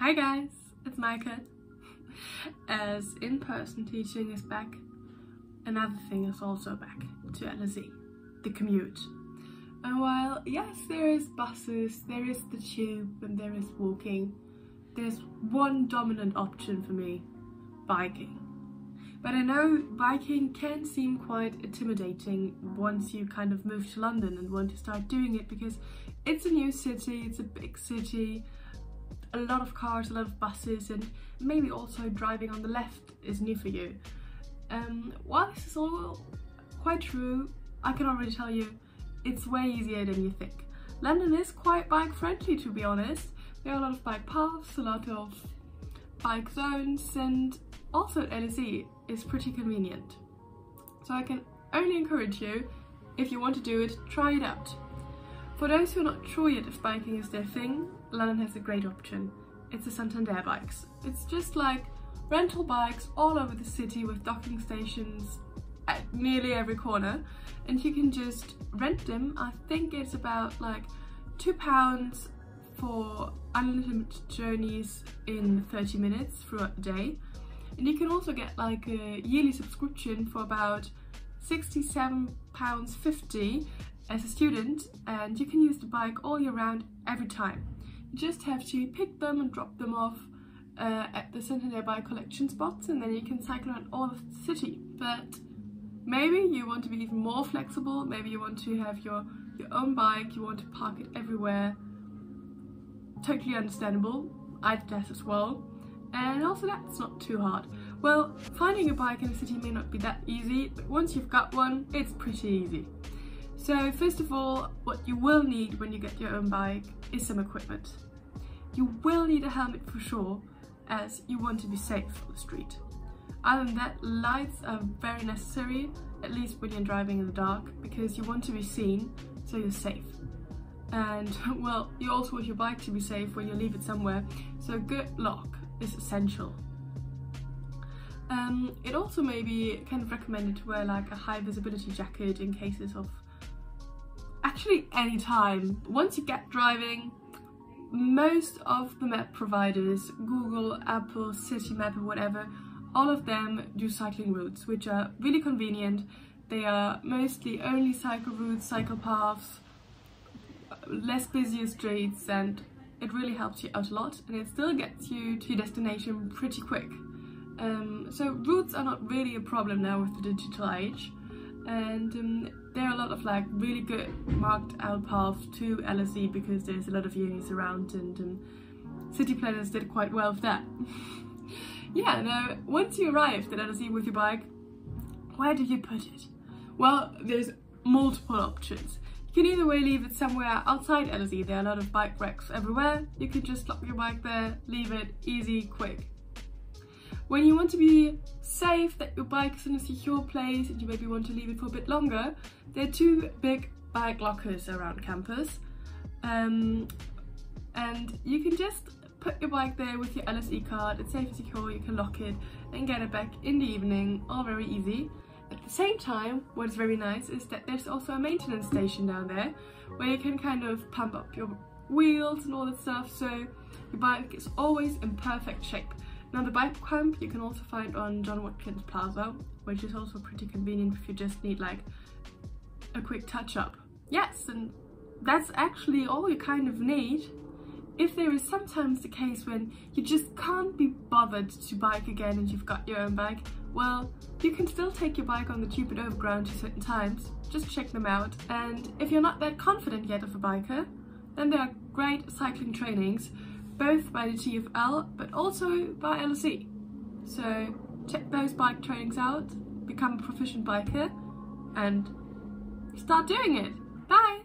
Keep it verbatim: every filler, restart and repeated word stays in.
Hi guys, it's Meike. As in-person teaching is back, another thing is also back to L S E, the commute. And while yes, there is buses, there is the tube and there is walking, there's one dominant option for me, biking. But I know biking can seem quite intimidating once you kind of move to London and want to start doing it, because it's a new city, it's a big city, a lot of cars, a lot of buses, and maybe also driving on the left is new for you. Um, while this is all quite true, I can already tell you it's way easier than you think. London is quite bike friendly, to be honest. There are a lot of bike paths, a lot of bike zones, and also at L S E is pretty convenient. So I can only encourage you, if you want to do it, try it out. For those who are not sure yet if biking is their thing, London has a great option. It's the Santander bikes. It's just like rental bikes all over the city with docking stations at nearly every corner, and you can just rent them. I think it's about like two pounds for unlimited journeys in thirty minutes throughout the day. And you can also get like a yearly subscription for about sixty-seven pounds fifty as a student, and you can use the bike all year round every time. You just have to pick them and drop them off uh, at the Santander bike collection spots, and then you can cycle around all of the city. But maybe you want to be even more flexible, maybe you want to have your, your own bike, you want to park it everywhere. Totally understandable, I did that as well. And also that's not too hard. Well, finding a bike in the city may not be that easy, but once you've got one, it's pretty easy. So first of all, what you will need when you get your own bike is some equipment. You will need a helmet for sure, as you want to be safe on the street. Other than that, lights are very necessary, at least when you're driving in the dark, because you want to be seen, so you're safe. And well, you also want your bike to be safe when you leave it somewhere, so a good lock is essential. Um, it also may be kind of recommended to wear like a high visibility jacket in cases of actually any time. Once you get driving, most of the map providers, Google, Apple, CityMap or whatever, all of them do cycling routes, which are really convenient. They are mostly only cycle routes, cycle paths, less busier streets, and it really helps you out a lot, and it still gets you to your destination pretty quick. Um, so routes are not really a problem now with the digital age, and um, there are a lot of like really good marked out paths to L S E because there's a lot of unis around, and um, city planners did quite well with that. Yeah, now once you arrived at L S E with your bike, where do you put it? Well, there's multiple options. You can either way leave it somewhere outside L S E, there are a lot of bike racks everywhere, you can just lock your bike there, leave it, easy, quick. When you want to be safe that your bike is in a secure place and you maybe want to leave it for a bit longer, there are two big bike lockers around campus, um, and you can just put your bike there with your L S E card, it's safe and secure, you can lock it and get it back in the evening, all very easy. At the same time, what is very nice is that there's also a maintenance station down there where you can kind of pump up your wheels and all that stuff, so your bike is always in perfect shape. Now the bike pump you can also find on John Watkins Plaza, which is also pretty convenient if you just need like a quick touch-up. Yes, and that's actually all you kind of need. If there is sometimes the case when you just can't be bothered to bike again and you've got your own bike, well, you can still take your bike on the Cupid Overground at certain times, just check them out. And if you're not that confident yet of a biker, then there are great cycling trainings, both by the T F L but also by L S E. So check those bike trainings out, become a proficient biker and start doing it. Bye!